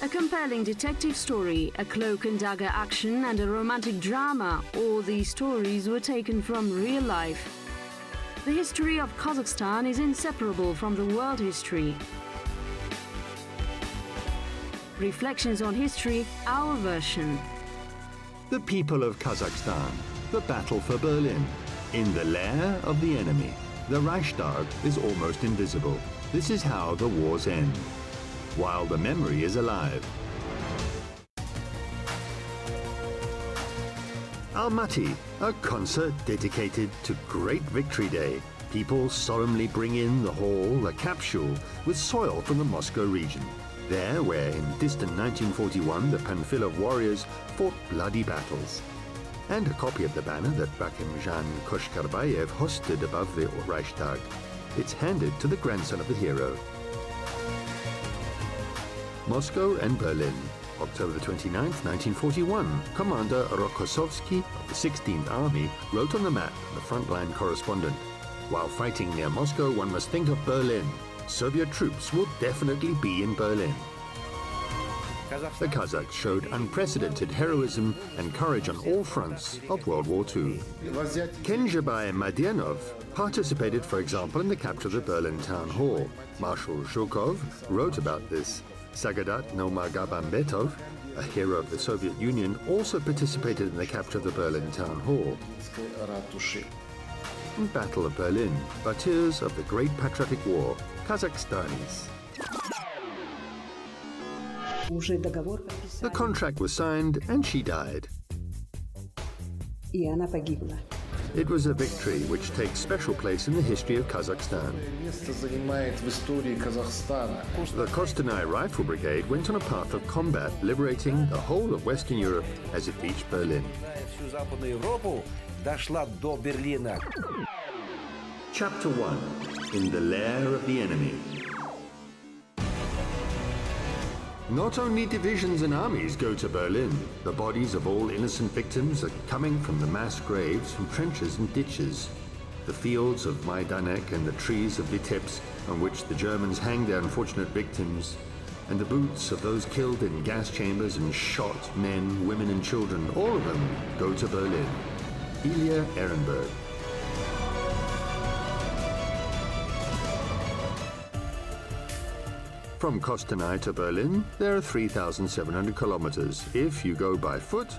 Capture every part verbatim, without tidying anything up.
A compelling detective story, a cloak-and-dagger action and a romantic drama, all these stories were taken from real life. The history of Kazakhstan is inseparable from the world history. Reflections on History, our version. The people of Kazakhstan, the battle for Berlin. In the lair of the enemy, the Reichstag is almost invisible. This is how the wars end, while the memory is alive. Almaty, a concert dedicated to Great Victory Day. People solemnly bring in the hall, a capsule, with soil from the Moscow region. There, where in distant nineteen forty-one the Panfilov warriors fought bloody battles. And a copy of the banner that Rakhimzhan Koshkarbayev hoisted above the Reichstag. It's handed to the grandson of the hero. Moscow and Berlin, October twenty-ninth, nineteen forty-one. Commander Rokossovsky of the sixteenth Army wrote on the map, the frontline correspondent, "While fighting near Moscow, one must think of Berlin. Soviet troops will definitely be in Berlin." The Kazakhs showed unprecedented heroism and courage on all fronts of World War Two. Kenjebai Madianov participated, for example, in the capture of the Berlin Town Hall. Marshal Zhukov wrote about this. Sagadat Nomagabambetov, a hero of the Soviet Union, also participated in the capture of the Berlin Town Hall. Battle of Berlin, martyrs of the Great Patriotic War, Kazakhstanis. The contract was signed and she died. It was a victory which takes special place in the history of Kazakhstan. The Kostanai Rifle Brigade went on a path of combat, liberating the whole of Western Europe as it reached Berlin. Chapter one. In the Lair of the Enemy. Not only divisions and armies go to Berlin. The bodies of all innocent victims are coming from the mass graves from trenches and ditches. The fields of Majdanek and the trees of Vitebsk on which the Germans hang their unfortunate victims, and the boots of those killed in gas chambers and shot, men, women and children, all of them go to Berlin. Ilya Ehrenburg. From Kostanai to Berlin, there are three thousand seven hundred kilometers. If you go by foot,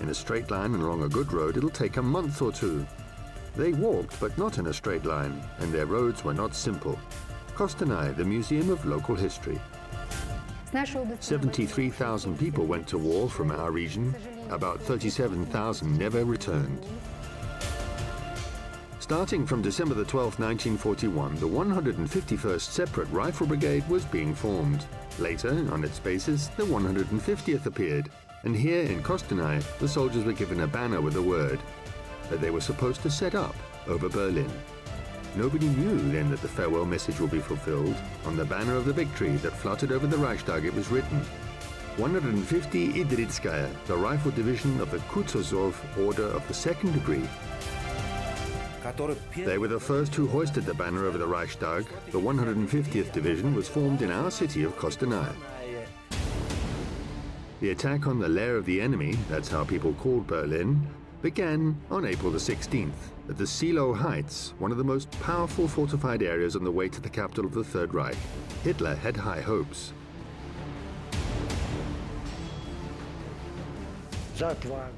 in a straight line and along a good road, it'll take a month or two. They walked, but not in a straight line, and their roads were not simple. Kostanai, the Museum of Local History. seventy-three thousand people went to war from our region. About thirty-seven thousand never returned. Starting from December the twelfth, nineteen forty-one, the one hundred fifty-first Separate Rifle Brigade was being formed. Later, on its basis, the one hundred fiftieth appeared, and here in Kostanai, the soldiers were given a banner with a word that they were supposed to set up over Berlin. Nobody knew then that the farewell message will be fulfilled. On the banner of the victory that fluttered over the Reichstag, it was written, one hundred fifty Idritskaya, the Rifle Division of the Kutuzov Order of the Second Degree. They were the first who hoisted the banner over the Reichstag. The one hundred fiftieth Division was formed in our city of Kostanai. The attack on the lair of the enemy, that's how people called Berlin, began on April the sixteenth at the Silo Heights, one of the most powerful fortified areas on the way to the capital of the Third Reich. Hitler had high hopes.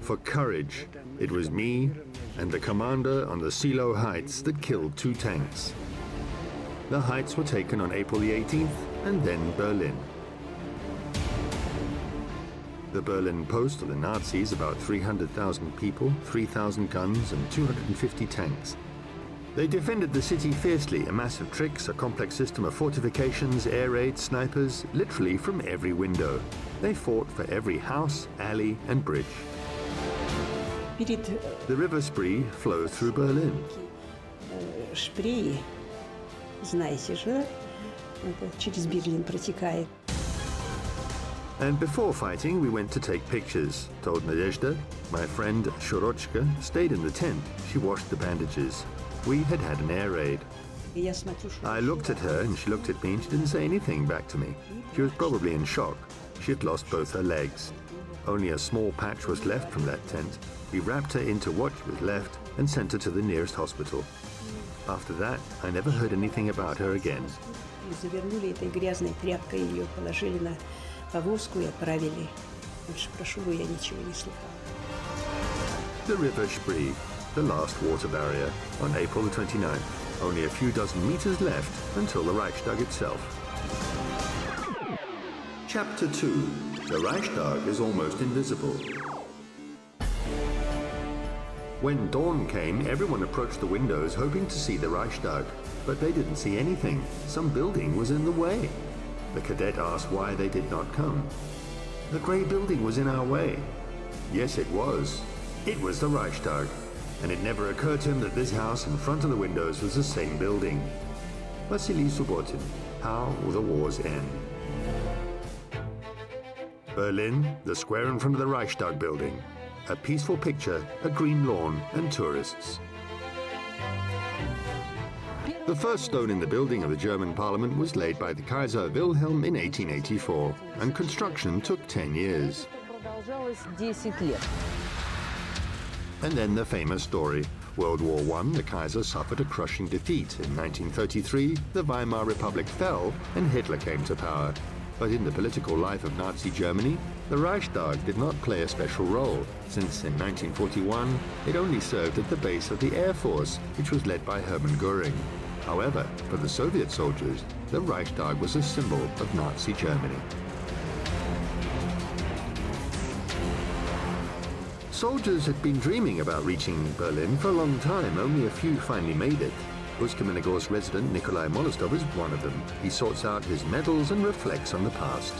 For courage, it was me and the commander on the Silo Heights that killed two tanks. The heights were taken on April the eighteenth and then Berlin. The Berlin post of the Nazis, about three hundred thousand people, three thousand guns and two hundred fifty tanks. They defended the city fiercely, a massive tricks, a complex system of fortifications, air raids, snipers, literally from every window. They fought for every house, alley and bridge. The river Spree flows through Berlin. And before fighting, we went to take pictures, told Nadezhda. My friend Shorotchka stayed in the tent. She washed the bandages. We had had an air raid. I looked at her and she looked at me and she didn't say anything back to me. She was probably in shock. She had lost both her legs. Only a small patch was left from that tent. We wrapped her into what was left and sent her to the nearest hospital. After that, I never heard anything about her again. The river Spree, the last water barrier, on April the twenty-ninth. Only a few dozen meters left until the Reichstag itself. Chapter two. The Reichstag is almost invisible. When dawn came, everyone approached the windows hoping to see the Reichstag, but they didn't see anything. Some building was in the way. The cadet asked why they did not come. The grey building was in our way. Yes, it was. It was the Reichstag, and it never occurred to him that this house in front of the windows was the same building. Vasily Subotin, how will the wars end? Berlin, the square in front of the Reichstag building. A peaceful picture, a green lawn, and tourists. The first stone in the building of the German parliament was laid by the Kaiser Wilhelm in eighteen eighty-four, and construction took ten years. And then the famous story. World War One, the Kaiser suffered a crushing defeat. In nineteen thirty-three, the Weimar Republic fell and Hitler came to power. But in the political life of Nazi Germany, the Reichstag did not play a special role, since in nineteen forty-one it only served at the base of the Air Force, which was led by Hermann Göring. However, for the Soviet soldiers, the Reichstag was a symbol of Nazi Germany. Soldiers had been dreaming about reaching Berlin for a long time. Only a few finally made it. Kamenogorsk resident Nikolai Molostov is one of them. He sorts out his medals and reflects on the past.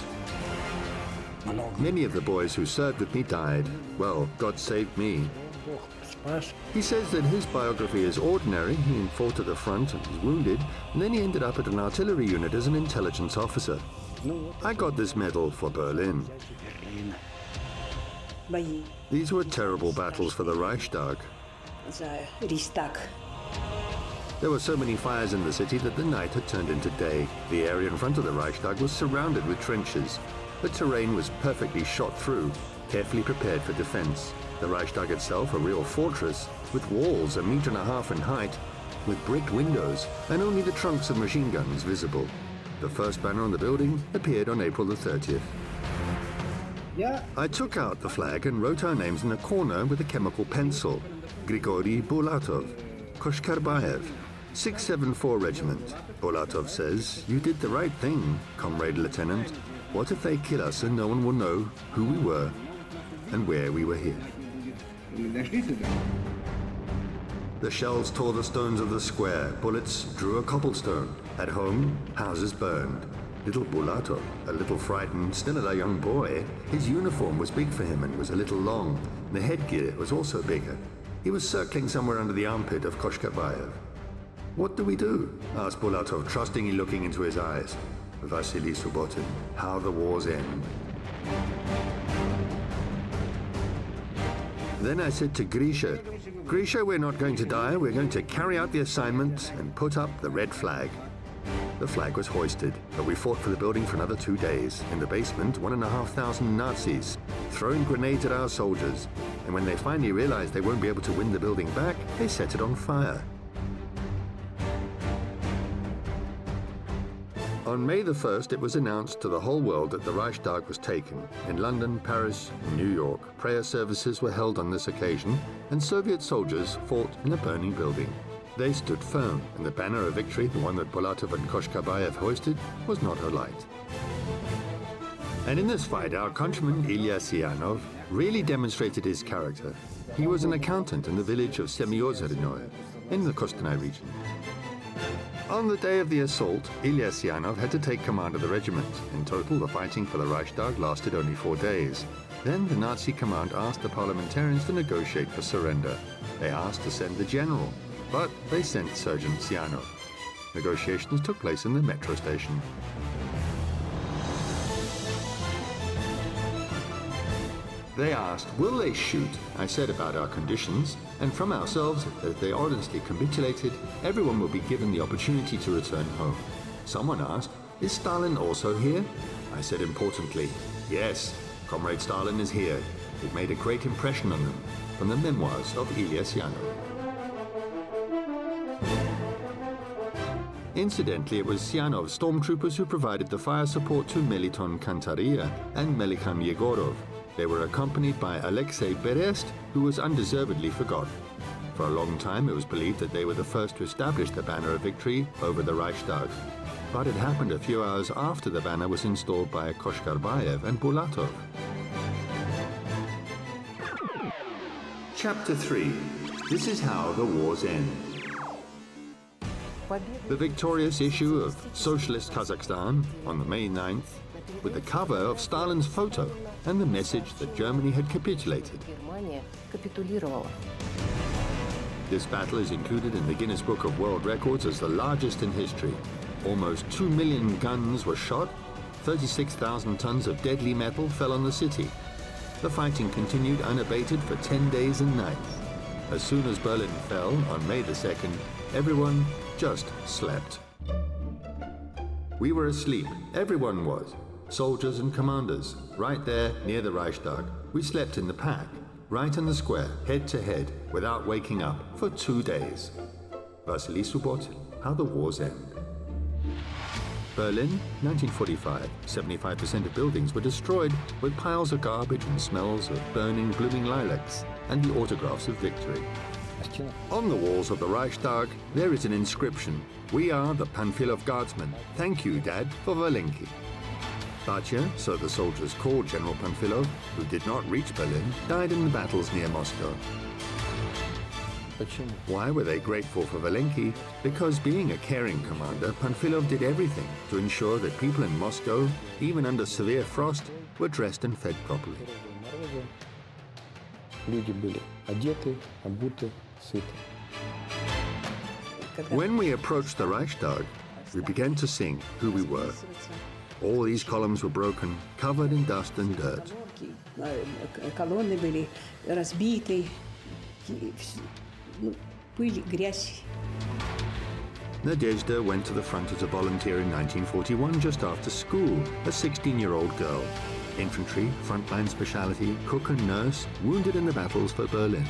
Many of the boys who served with me died. Well, God saved me. He says that his biography is ordinary. He fought at the front and was wounded, and then he ended up at an artillery unit as an intelligence officer. I got this medal for Berlin. These were terrible battles for the Reichstag. There were so many fires in the city that the night had turned into day. The area in front of the Reichstag was surrounded with trenches. The terrain was perfectly shot through, carefully prepared for defense. The Reichstag itself, a real fortress, with walls a meter and a half in height, with bricked windows, and only the trunks of machine guns visible. The first banner on the building appeared on April the thirtieth. Yeah. I took out the flag and wrote our names in a corner with a chemical pencil. Grigory Bulatov, Koshkarbayev, six seven four Regiment. Bulatov says, "You did the right thing, Comrade Lieutenant. What if they kill us and no one will know who we were and where we were here?" The shells tore the stones of the square. Bullets drew a cobblestone. At home, houses burned. Little Bulatov, a little frightened, still a young boy, his uniform was big for him and was a little long. The headgear was also bigger. He was circling somewhere under the armpit of Koshkarbayev. "What do we do?" asked Bulatov, trustingly looking into his eyes. Vasily Subotin, how the wars end. Then I said to Grisha, "Grisha, we're not going to die. We're going to carry out the assignment and put up the red flag." The flag was hoisted, but we fought for the building for another two days. In the basement, one and a half thousand Nazis, throwing grenades at our soldiers. And when they finally realized they won't be able to win the building back, they set it on fire. On May the first, it was announced to the whole world that the Reichstag was taken. In London, Paris, and New York, prayer services were held on this occasion, and Soviet soldiers fought in a burning building. They stood firm, and the banner of victory, the one that Bulatov and Koshkarbayev hoisted, was not alight. And in this fight, our countryman Ilya Syanov really demonstrated his character. He was an accountant in the village of Semyozernoye, in the Kostanai region. On the day of the assault, Ilya Syanov had to take command of the regiment. In total, the fighting for the Reichstag lasted only four days. Then the Nazi command asked the parliamentarians to negotiate for surrender. They asked to send the general, but they sent Sergeant Syanov. Negotiations took place in the metro station. They asked, "Will they shoot?" I said about our conditions, and from ourselves, that they honestly capitulated, everyone will be given the opportunity to return home. Someone asked, "Is Stalin also here?" I said importantly, Yes, Comrade Stalin is here. It made a great impression on them. From the memoirs of Ilya Syanov. Incidentally, it was Syanov's stormtroopers who provided the fire support to Meliton Kantaria and Melikhan Yegorov. They were accompanied by Alexei Berest, who was undeservedly forgotten. For a long time, it was believed that they were the first to establish the banner of victory over the Reichstag. But it happened a few hours after the banner was installed by Koshkarbayev and Bulatov. Chapter three. This is how the wars end. The victorious issue of Socialist Kazakhstan on the May ninth, with the cover of Stalin's photo and the message that Germany had capitulated. This battle is included in the Guinness Book of World Records as the largest in history. Almost two million guns were shot, thirty-six thousand tons of deadly metal fell on the city. The fighting continued unabated for ten days and nights. As soon as Berlin fell on May the second, everyone just slept. We were asleep, everyone was. Soldiers and commanders, right there near the Reichstag. We slept in the pack, right in the square, head to head, without waking up for two days. Vasily Subotin, How the Wars End. Berlin, nineteen forty-five. seventy-five percent of buildings were destroyed with piles of garbage and smells of burning, blooming lilacs and the autographs of victory. On the walls of the Reichstag, there is an inscription. We are the Panfilov Guardsmen. Thank you, Dad, for Valenki. Batya, so the soldiers called General Panfilov, who did not reach Berlin, died in the battles near Moscow. Why were they grateful for Valenki? Because being a caring commander, Panfilov did everything to ensure that people in Moscow, even under severe frost, were dressed and fed properly. When we approached the Reichstag, we began to sing who we were. All these columns were broken, covered in dust and dirt. Nadezhda went to the front as a volunteer in nineteen forty-one, just after school, a sixteen-year-old girl. Infantry, frontline speciality, cook and nurse, wounded in the battles for Berlin.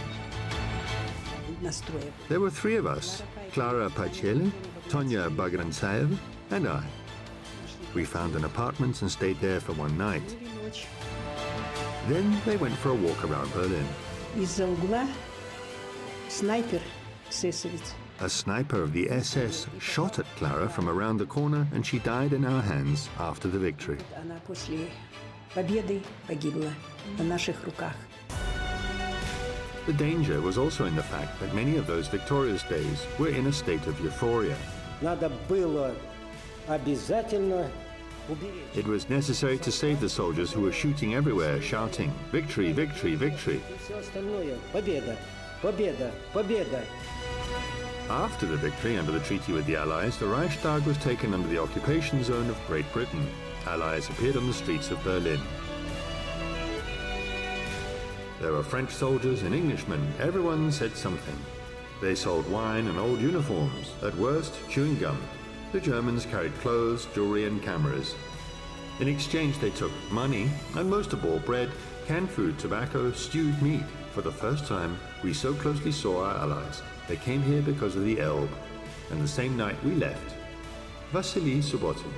There were three of us, Clara Pachele, Tonya Bagrantsayeva, and I. We found an apartment and stayed there for one night. Then they went for a walk around Berlin. A sniper of the S S shot at Clara from around the corner and she died in our hands after the victory. The danger was also in the fact that many of those victorious days were in a state of euphoria. It was necessary to save the soldiers who were shooting everywhere, shouting, "Victory, victory, victory!" After the victory under the treaty with the Allies, the Reichstag was taken under the occupation zone of Great Britain. Allies appeared on the streets of Berlin. There were French soldiers and Englishmen. Everyone said something. They sold wine and old uniforms, at worst chewing gum. The Germans carried clothes, jewelry and cameras. In exchange they took money and most of all bread, canned food, tobacco, stewed meat. For the first time we so closely saw our allies. They came here because of the Elbe. And the same night we left. Vasily Subotin,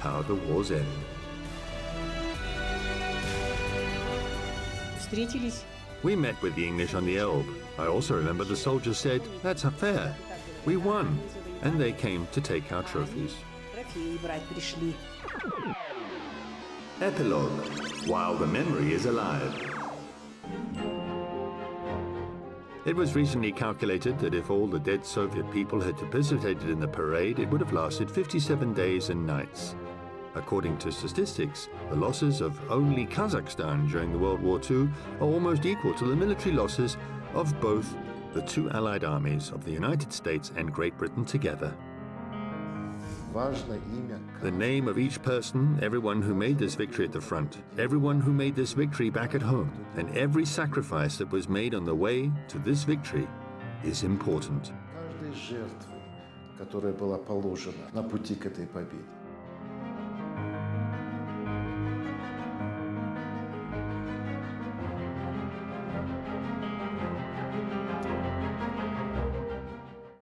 How the Wars End. We met with the English on the Elbe. I also remember the soldiers said, "That's unfair. We won." And they came to take our trophies. Epilogue. While the memory is alive. It was recently calculated that if all the dead Soviet people had participated in the parade, it would have lasted fifty-seven days and nights. According to statistics, the losses of only Kazakhstan during the World War Two are almost equal to the military losses of both the two Allied armies of the United States and Great Britain together. The name of each person, everyone who made this victory at the front, everyone who made this victory back at home, and every sacrifice that was made on the way to this victory is important.